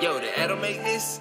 Yo, the Ad'll make this.